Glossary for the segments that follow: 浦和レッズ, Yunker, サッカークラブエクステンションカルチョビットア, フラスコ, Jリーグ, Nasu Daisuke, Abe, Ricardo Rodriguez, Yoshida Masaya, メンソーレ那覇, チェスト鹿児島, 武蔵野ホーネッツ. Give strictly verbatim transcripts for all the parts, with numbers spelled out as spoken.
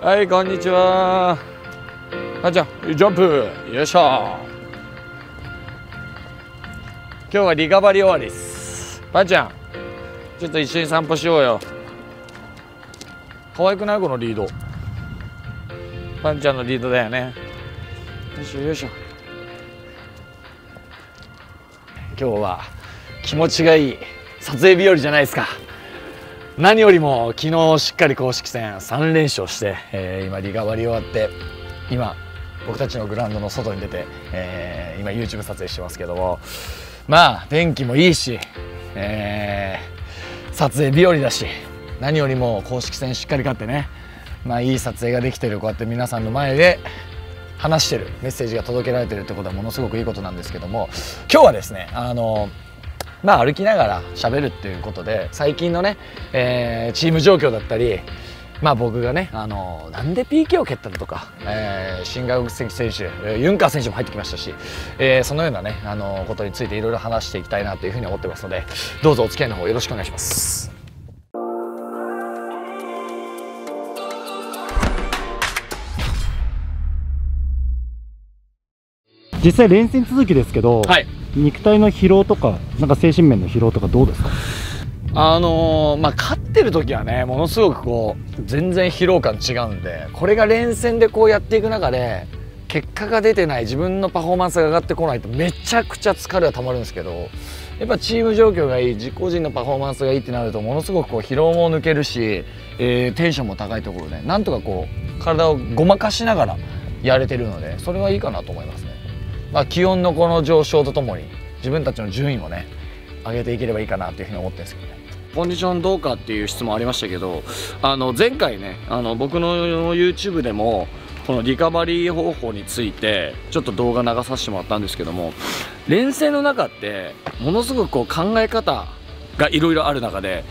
はい、こんにちは。あじゃあジャンプ、よいしょ。今日はリカバリー終わりです。ばあちゃん、ちょっと一緒に散歩しようよ。可愛くないこのリード。ばあちゃんのリードだよね。よいしょよいしょ。今日は気持ちがいい撮影日和じゃないですか。何よりも昨日しっかり公式戦さん連勝して、えー、今リカバリー終わって、今僕たちのグラウンドの外に出て、えー、今 ユーチューブ 撮影してますけども、まあ天気もいいし、えー、撮影日和だし、何よりも公式戦しっかり勝ってね、まあいい撮影ができてる。こうやって皆さんの前で話してる、メッセージが届けられてるってことはものすごくいいことなんですけども、今日はですね、あのまあ歩きながら喋るっていうことで、最近のね、えー、チーム状況だったり、まあ僕がね、あのなんで ピーケー を蹴ったとか、えー、新外国籍選手ユンカー選手も入ってきましたし、えー、そのようなね、あのことについていろいろ話していきたいなというふうに思ってますので、どうぞお付き合いの方よろしくお願いします。実際連戦続きですけど、はい、肉体の疲労とか、なんか精神面の疲労とかどうですか？あのー、まあ勝ってる時はね、ものすごくこう全然疲労感違うんで、これが連戦でこうやっていく中で結果が出てない、自分のパフォーマンスが上がってこないとめちゃくちゃ疲れはたまるんですけど、やっぱチーム状況がいい、自己人のパフォーマンスがいいってなると、ものすごくこう疲労も抜けるし、えー、テンションも高いところでなんとかこう体をごまかしながらやれてるので、それはいいかなと思いますね。まあ気温のこの上昇とともに自分たちの順位もね上げていければいいかなというふうに思ってるんですけどね。コンディションどうかっていう質問ありましたけど、あの前回ね、あの僕の ユーチューブ でもこのリカバリー方法についてちょっと動画流させてもらったんですけども、連戦の中ってものすごくこう考え方がいろいろある中で、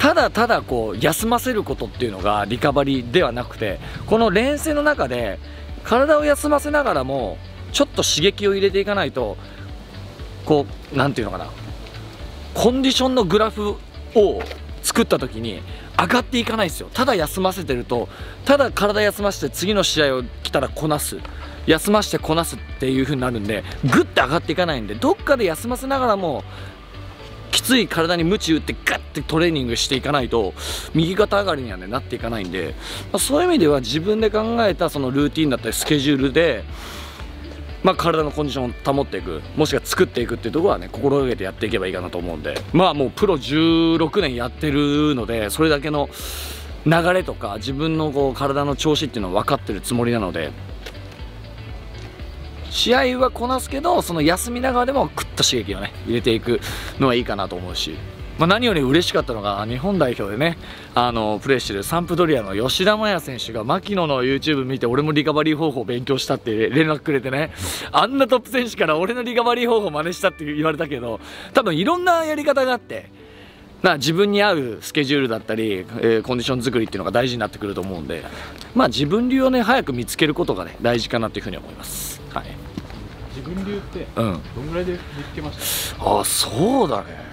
ただただこう休ませることっていうのがリカバリーではなくて、この連戦の中で体を休ませながらもちょっと刺激を入れていかないと、こうなんていうのかな、コンディションのグラフを作った時に上がっていかないですよ。ただ休ませてると、ただ体休ませて次の試合を来たらこなす、休ませてこなすっていう風になるんで、ぐっと上がっていかないんで、どっかで休ませながらもきつい体に鞭打ってガッてトレーニングしていかないと右肩上がりには、ね、なっていかないんで、まあ、そういう意味では自分で考えたそのルーティンだったりスケジュールで、まあ体のコンディションを保っていく、もしくは作っていくっていうところはね、心がけてやっていけばいいかなと思うんで、まあもうプロじゅうろくねんやってるので、それだけの流れとか自分のこう体の調子っていうのは分かってるつもりなので、試合はこなすけど、その休みながらでもグッと刺激をね入れていくのはいいかなと思うし、まあ何より嬉しかったのが日本代表でね、あのプレーしてるサンプドリアの吉田麻也選手が牧野の ユーチューブ 見て俺もリカバリー方法を勉強したって連絡くれてね、あんなトップ選手から俺のリカバリー方法を真似したって言われたけど、多分いろんなやり方があって、な自分に合うスケジュールだったり、えー、コンディション作りっていうのが大事になってくると思うんで、まあ自分流をね早く見つけることがね大事かなというふうに思います。はい、自分流ってどんぐらいで見つけました？うん、あ、そうだね。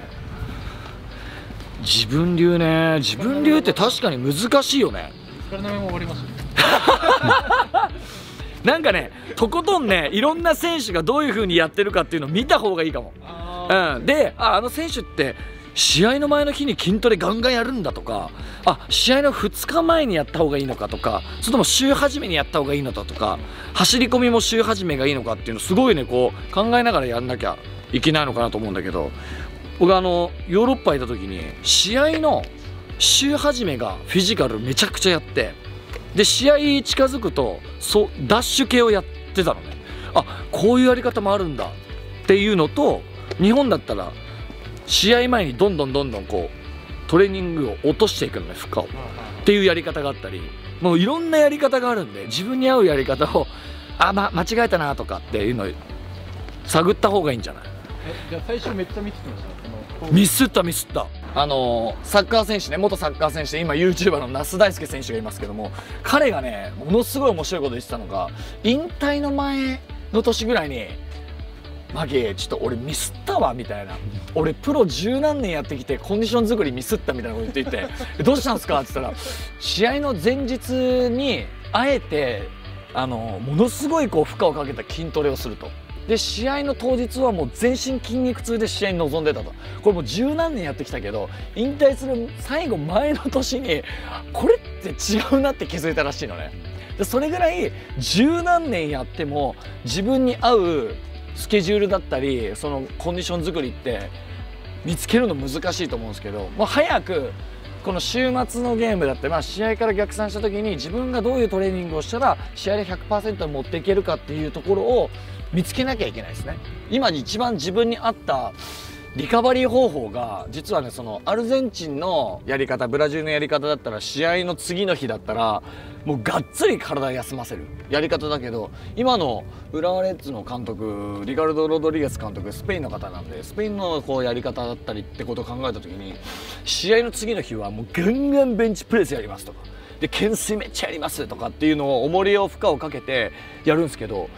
自分流ね、自分流って確かに難しいよね。なんかね、とことんね、いろんな選手がどういう風にやってるかっていうのを見た方がいいかも。うん、で、あ、あの選手って試合の前の日に筋トレガンガンやるんだとか、あ、試合のふつかまえにやった方がいいのかとか、それとも週初めにやった方がいいのかとか、走り込みも週初めがいいのかっていうのすごいね、こう考えながらやんなきゃいけないのかなと思うんだけど。僕あのヨーロッパ行った時に試合の週始めがフィジカルめちゃくちゃやって、で試合近づくとそダッシュ系をやってたのね。あ、こういうやり方もあるんだっていうのと、日本だったら試合前にどんどんどんどんこうトレーニングを落としていくのね、負荷をっていうやり方があったり、もういろんなやり方があるんで、自分に合うやり方をあ、ま、間違えたなとかっていうのを探った方がいいんじゃない？じゃあ最初めっちゃ見てました。ミスったミスった、あのサッカー選手ね、元サッカー選手で今 ユーチューバー の那須大輔選手がいますけども、彼がねものすごい面白いこと言ってたのが、引退の前の年ぐらいにマゲーちょっと俺ミスったわみたいな、俺プロ十何年やってきてコンディション作りミスったみたいなこと言っていてどうしたんですかって言ったら、試合の前日にあえてあのものすごいこう負荷をかけた筋トレをすると。で試合の当日はもう全身筋肉痛で試合に臨んでたと。これもう十何年やってきたけど、引退する最後前の年にこれって違うなって気づいたらしいのね。でそれぐらい十何年やっても自分に合うスケジュールだったりそのコンディション作りって見つけるの難しいと思うんですけど、もう早くこの週末のゲームだって、まあ、試合から逆算した時に自分がどういうトレーニングをしたら試合で ひゃくパーセント 持っていけるかっていうところを見つけなきゃいけないですね。今一番自分に合ったリカバリー方法が実はね、そのアルゼンチンのやり方、ブラジルのやり方だったら試合の次の日だったらもうがっつり体休ませるやり方だけど、今の浦和レッズの監督リカルド・ロドリゲス監督、スペインの方なんでスペインのこうやり方だったりってことを考えた時に、試合の次の日はもうガンガンベンチプレスやりますとかで懸垂めっちゃやりますとかっていうのを重りを負荷をかけてやるんですけど、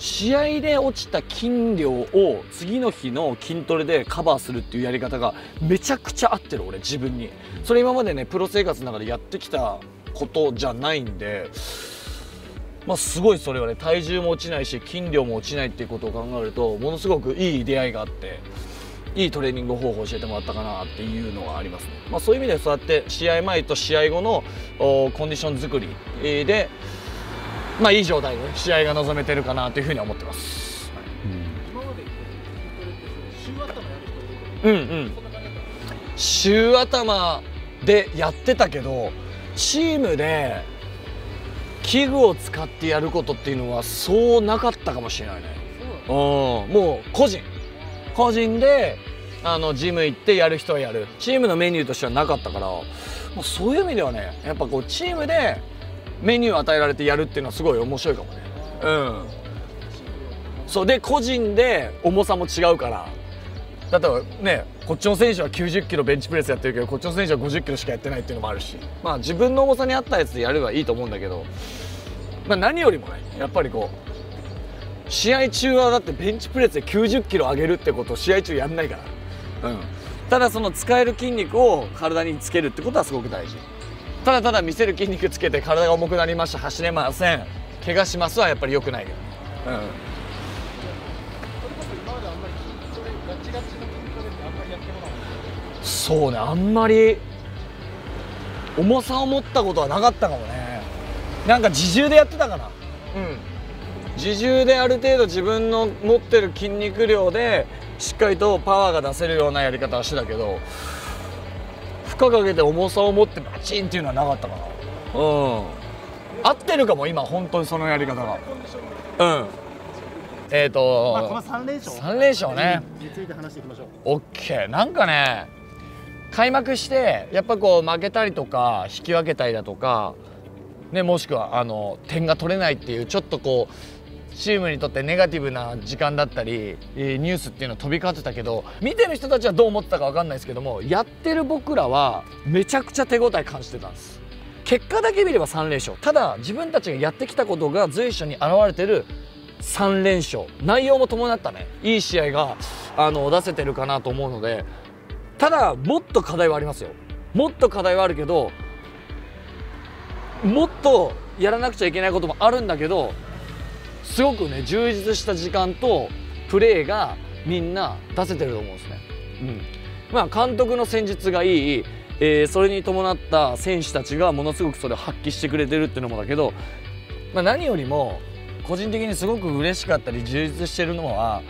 試合で落ちた筋量を次の日の筋トレでカバーするっていうやり方がめちゃくちゃ合ってる俺自分に。それ今までねプロ生活の中でやってきたことじゃないんで、まあすごいそれはね、体重も落ちないし筋量も落ちないっていうことを考えるとものすごくいい出会いがあって。いいトレーニング方法を教えてもらったかなっていうのはありますね。まあ、そういう意味でそうやって試合前と試合後のコンディション作りで、まあ、いい状態で試合が臨めてるかなというふうに思ってます。うんうん、週頭でやってたけど、チームで器具を使ってやることっていうのはそうなかったかもしれないね。うん、もう個人個人であのジム行ってやる人はやる、チームのメニューとしてはなかったから、もうそういう意味ではね、やっぱこうチームでメニューを与えられてやるっていうのはすごい面白いかもね。うん。そうで個人で重さも違うから、だってねこっちの選手はきゅうじゅっキロベンチプレスやってるけどこっちの選手はごじゅっキロしかやってないっていうのもあるし、まあ自分の重さに合ったやつでやればいいと思うんだけど、まあ、何よりもねやっぱりこう。試合中はだってベンチプレスできゅうじゅっキロ上げるってことを試合中やんないから、うん、ただその使える筋肉を体につけるってことはすごく大事。ただただ見せる筋肉つけて体が重くなりました、走れません、怪我しますはやっぱり良くないけど、うん、そうね、あんまり重さを持ったことはなかったかもね。なんか自重でやってたかな、うん、自重である程度自分の持ってる筋肉量でしっかりとパワーが出せるようなやり方はしてたけど、負荷かけて重さを持ってバチンっていうのはなかったかな。うん、合ってるかも今本当にそのやり方が。うん、えっ、ー、と、まあ、このさん連勝さん連勝ねについて話していきましょう。オッケー。なんかね開幕してやっぱこう負けたりとか引き分けたりだとか、ね、もしくはあの点が取れないっていうちょっとこうチームにとってネガティブな時間だったりニュースっていうの飛び交ってたけど、見てる人たちはどう思ってたか分かんないですけども、やってる僕らはめちゃくちゃ手応え感じてたんです。結果だけ見ればさん連勝、ただ自分たちがやってきたことが随所に現れてるさん連勝、内容も伴ったねいい試合があの出せてるかなと思うので、ただもっと課題はありますよ。もっと課題はあるけど、もっとやらなくちゃいけないこともあるんだけど、すごくね充実した時間とプレーがみんな出せてると思うんですね。うん、まあ監督の戦術がいい、えー、それに伴った選手たちがものすごくそれを発揮してくれてるっていうのもだけど、まあ、何よりも個人的にすごく嬉しかったり充実してるのは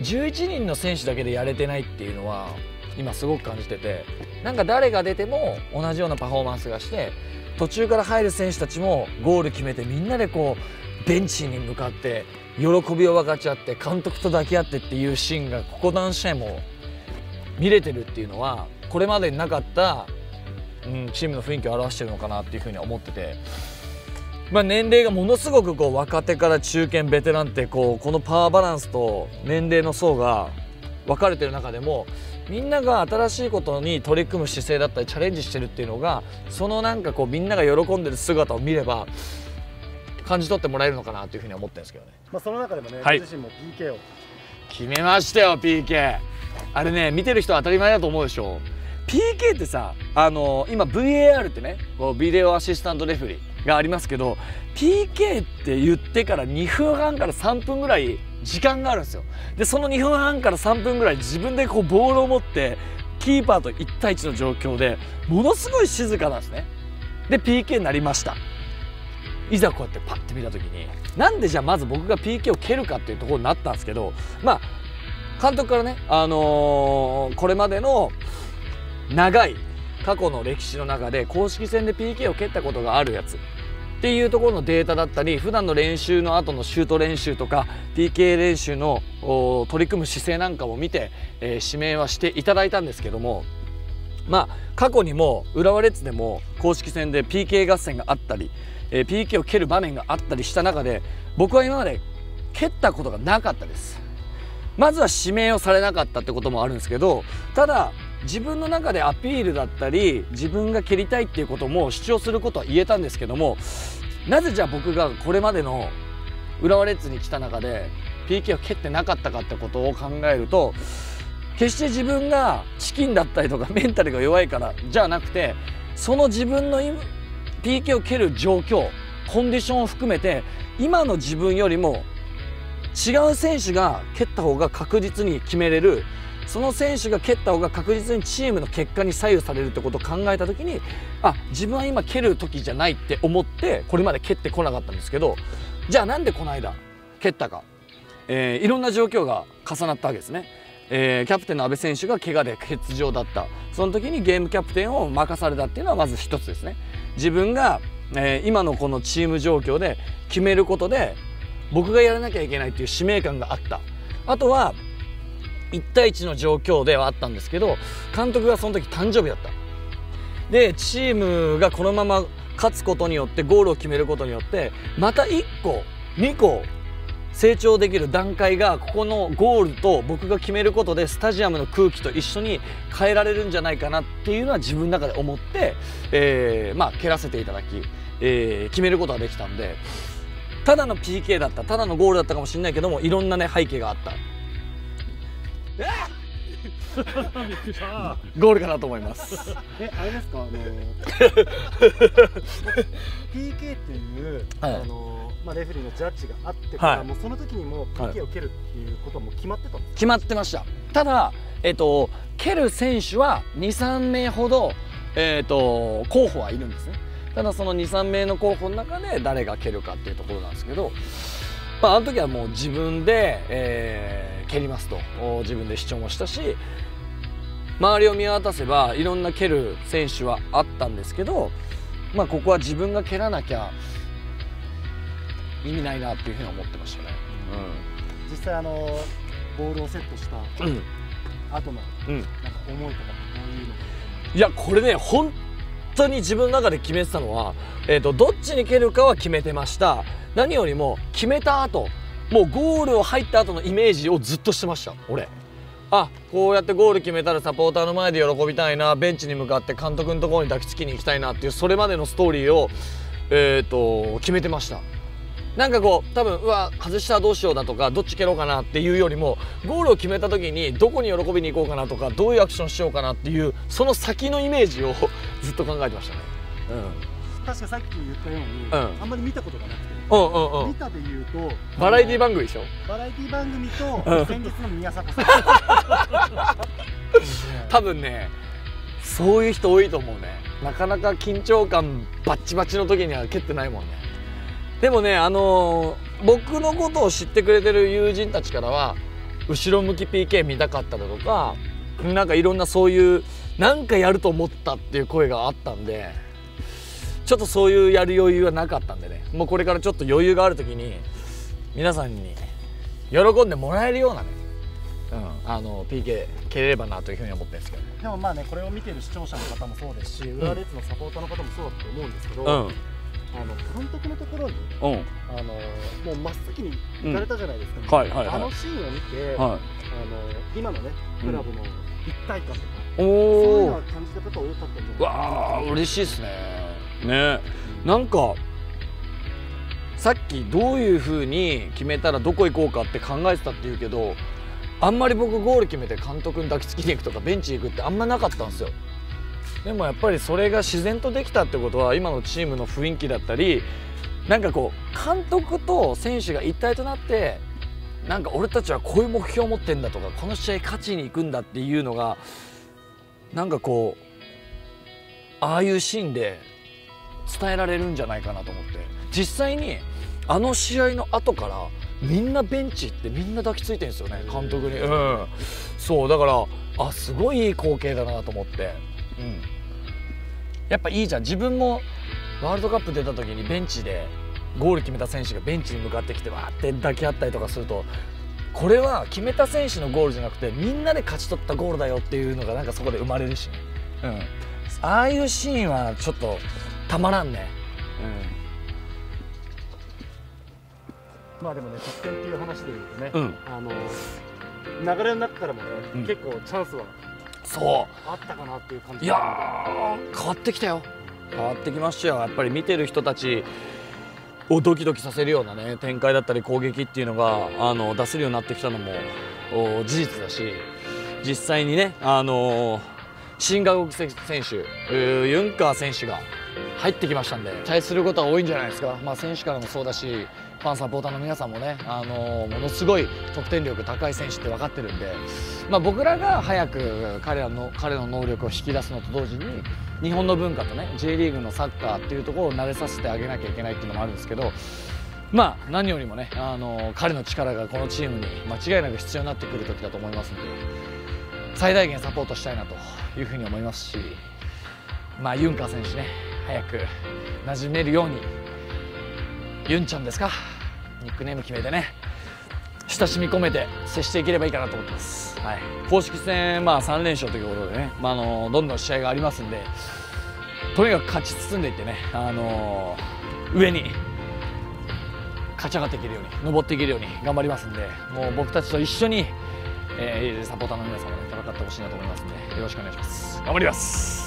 じゅういちにんの選手だけでやれてないっていうのは今すごく感じてて、なんか誰が出ても同じようなパフォーマンスがして、途中から入る選手たちもゴール決めてみんなでこう。ベンチに向かって喜びを分かち合って監督と抱き合ってっていうシーンがここ何試合も見れてるっていうのはこれまでになかった、うん、チームの雰囲気を表してるのかなっていうふうには思ってて、まあ、年齢がものすごくこう若手から中堅ベテランってこうこのパワーバランスと年齢の層が分かれてる中でもみんなが新しいことに取り組む姿勢だったりチャレンジしてるっていうのが、そのなんかこうみんなが喜んでる姿を見れば感じ取ってもらえるのかなというふうに思ってるんですけどね。まあその中でもね、はい、自身も ピーケー を決めましたよ ピーケー。 あれね、見てる人は当たり前だと思うでしょ。 ピーケー ってさ、あのー、今 ブイエーアール ってね、こうビデオアシスタントレフェリーがありますけど、 ピーケー って言ってからにふんはんからさんぷんぐらい時間があるんですよ。でそのにふんはんからさんぷんぐらい自分でこうボールを持ってキーパーといち対いちの状況でものすごい静かなんですね。で ピーケー になりました。いざこうやってパッて見た時に、なんでじゃあまず僕が ピーケー を蹴るかっていうところになったんですけど、まあ監督からね、あのー、これまでの長い過去の歴史の中で公式戦で ピーケー を蹴ったことがあるやつっていうところのデータだったり、普段の練習の後のシュート練習とか ピーケー 練習の取り組む姿勢なんかも見て、えー、指名はしていただいたんですけども、まあ過去にも浦和レッズでも公式戦で ピーケー 合戦があったり、えー、ピーケー を蹴る場面があったりした中で、僕は今まで蹴ったことがなかったです。まずは指名をされなかったってこともあるんですけど、ただ自分の中でアピールだったり自分が蹴りたいっていうことも主張することは言えたんですけども、なぜじゃあ僕がこれまでの浦和レッズに来た中で ピーケー を蹴ってなかったかってことを考えると、決して自分がチキンだったりとかメンタルが弱いからじゃなくて、その自分の ピーケー を蹴る状況、コンディションを含めて今の自分よりも違う選手が蹴った方が確実に決めれる、その選手が蹴った方が確実にチームの結果に左右されるってことを考えた時に、あ、自分は今蹴る時じゃないって思ってこれまで蹴ってこなかったんですけど、じゃあなんでこの間蹴ったか、えー、いろんな状況が重なったわけですね。えー、キャプテンの阿部選手が怪我で欠場だった、その時にゲームキャプテンを任されたっていうのはまず一つですね。自分が、えー、今のこのチーム状況で決めることで僕がやらなきゃいけないっていう使命感があった。あとはいち対いちの状況ではあったんですけど、監督がその時誕生日だった。でチームがこのまま勝つことによって、ゴールを決めることによってまたいっこにこ成長できる段階が、ここのゴールと僕が決めることでスタジアムの空気と一緒に変えられるんじゃないかなっていうのは自分の中で思って、えー、まあ蹴らせていただき、えー、決めることができたんで、ただの ピーケー だった、ただのゴールだったかもしれないけども、いろんなね背景があった。ゴールかなと思います。え、あれですか、あの ピーケー っていう、はい、あのまあレフェリーのジャッジがあってから、はい、もうその時にも ピーケー を蹴るっていうことはもう決まってたんですか？決まってました。ただえっと蹴る選手はにさんめいほどえっと候補はいるんですね。ただそのにさんめいの候補の中で誰が蹴るかっていうところなんですけど。まあ、あの時はもう自分で、えー、蹴りますと自分で主張もしたし、周りを見渡せばいろんな蹴る選手はあったんですけど、まあ、ここは自分が蹴らなきゃ意味ないなっていうふうに思ってましたね。うん、実際あのボールをセットした後のなんか思いとかどういうのか。いやこれね本当に自分の中で決めてたのは、えーと、どっちに蹴るかは決めてました。何よりも決めた後、もうゴールを入った後のイメージをずっとしてました俺。あ、こうやってゴール決めたらサポーターの前で喜びたいな、ベンチに向かって監督のところに抱きつきに行きたいなっていう、それまでのストーリーを、えー、と決めてました。なんかこう多分うわ外したらどうしようだとか、どっち蹴ろうかなっていうよりも、ゴールを決めた時にどこに喜びに行こうかなとか、どういうアクションしようかなっていう、その先のイメージをずっと考えてましたね。うん、確かさっき言ったように、あんまり見たことがなくて、見たでいうとバラエティ番組でしょ。バラエティ番組と先日の宮迫さん、多分ねそういう人多いと思うね。なかなか緊張感バッチバチの時には蹴ってないもんね。でもね、あの僕のことを知ってくれてる友人たちからは、後ろ向き ピーケー 見たかっただとか、なんかいろんなそういうなんかやると思ったっていう声があったんで、ちょっとそういうやる余裕はなかったんでね、もうこれからちょっと余裕があるときに皆さんに喜んでもらえるようなね、うん、あの ピーケー 蹴れればなというふうに思ってるんですけど、ね、でもまあね、これを見てる視聴者の方もそうですし、浦和レッズのサポーターの方もそうだと思うんですけど、うん、あの監督のところに、うん、あのもう真っ先に行かれたじゃないですか。あのシーンを見て、はい、あの今のねクラブの一体感とか、うん、そういうのは感じた方多かったと思うんです。わあ、嬉しいですね。ね、なんかさっきどういう風に決めたらどこ行こうかって考えてたっていうけど、あんまり僕ゴール決めて監督に抱きつきに行くとかベンチに行くってあんまなかったんですよ。でもやっぱりそれが自然とできたってことは今のチームの雰囲気だったり、なんかこう監督と選手が一体となってなんか俺たちはこういう目標を持ってんだとか、この試合勝ちに行くんだっていうのがなんかこうああいうシーンで伝えられるんじゃないかなと思って、実際にあの試合の後からみんなベンチってみんな抱きついてるんですよね、監督に。うん、そうだからあすごいいい光景だなと思って、うん、やっぱいいじゃん。自分もワールドカップ出た時にベンチでゴール決めた選手がベンチに向かってきてわーって抱き合ったりとかすると、これは決めた選手のゴールじゃなくてみんなで勝ち取ったゴールだよっていうのがなんかそこで生まれるし、ね、うん、ああいうシーンはちょっとたまらんね。うん、まあでもね、得点っていう話で言うとね、うん、あの流れの中からもね、うん、結構チャンスはそうあったかなっていう感じ。いやー変わってきたよ、変わってきましたよ。やっぱり見てる人たちをドキドキさせるようなね展開だったり攻撃っていうのがあの出せるようになってきたのも事実だし、実際にね、あのー、新外国籍選手ユンカー選手が入ってきましたんで、期待することは多いんじゃないですか。まあ選手からもそうだし、ファンサポーターの皆さんもね、あのー、ものすごい得点力高い選手って分かってるんで、まあ、僕らが早く彼らの彼の能力を引き出すのと同時に日本の文化とね J リーグのサッカーっていうところを慣れさせてあげなきゃいけないっていうのもあるんですけど、まあ何よりもね、あのー、彼の力がこのチームに間違いなく必要になってくる時だと思いますので、最大限サポートしたいなというふうに思いますし、まあ、ユンカー選手ね早く馴染めるようにユンちゃんですか、ニックネーム決めてね親しみ込めて接していければいいかなと思ってます、はい、公式戦、まあ、さんれんしょうということでね、まあ、あのどんどん試合がありますんで、とにかく勝ち進んでいってね、あの上に勝ち上がっていけるように上っていけるように頑張りますんで、もう僕たちと一緒に、えー、サポーターの皆様で戦ってほしいなと思いますんで、よろしくお願いします。頑張ります。